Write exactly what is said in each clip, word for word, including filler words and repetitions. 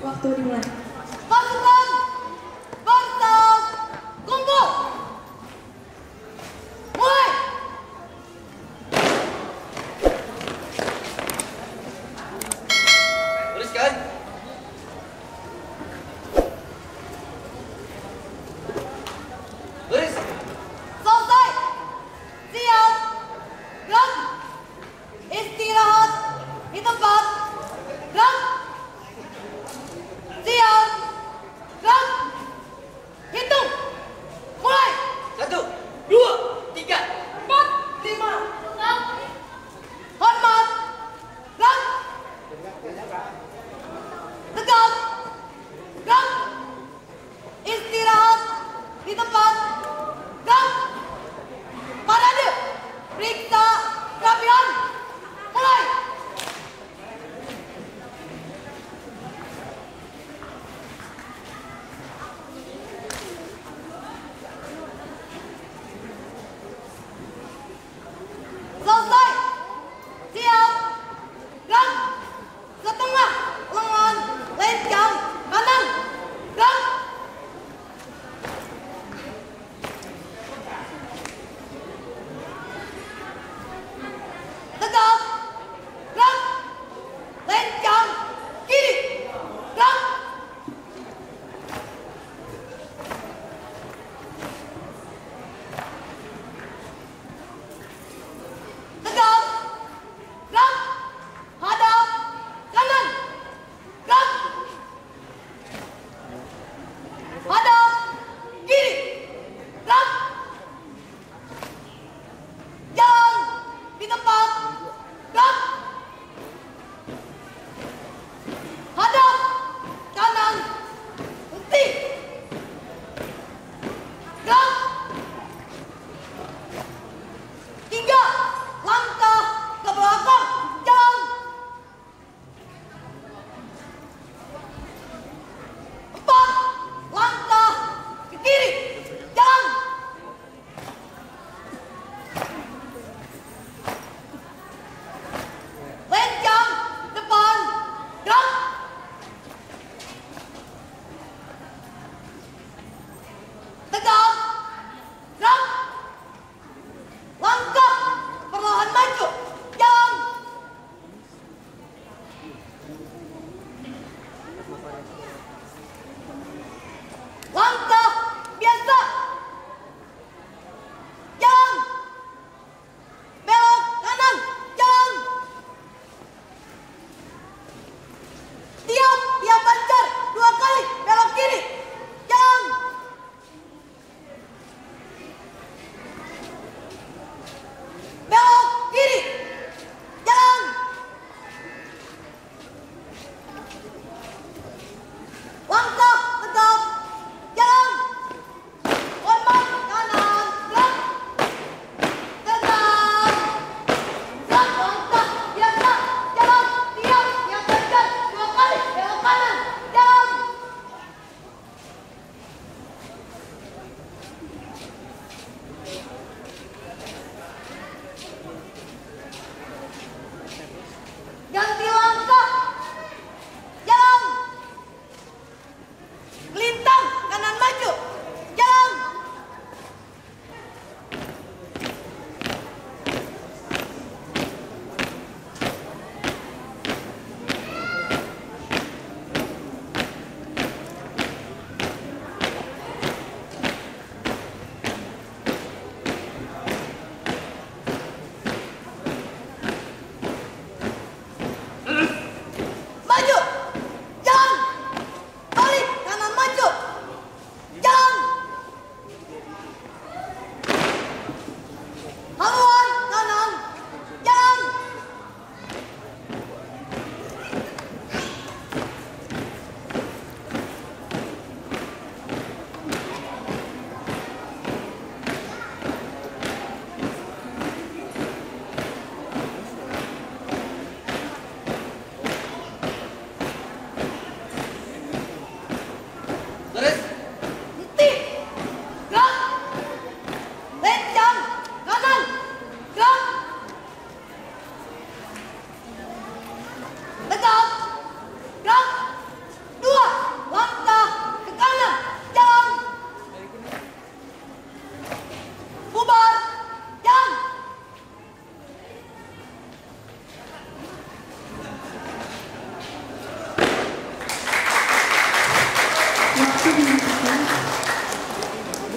Waktu dimulai. Pasukan Bartas kumpul. Mulai. Tuliskan. Tulis. Selesai. Siap. Gerak. Istirahat di tempat. Gerak. See ya.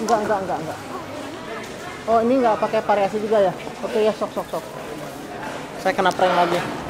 Enggak, enggak, enggak, enggak. Oh, ini enggak pakai variasi juga ya? Oke ya, sok, sok, sok. Saya kena prank lagi.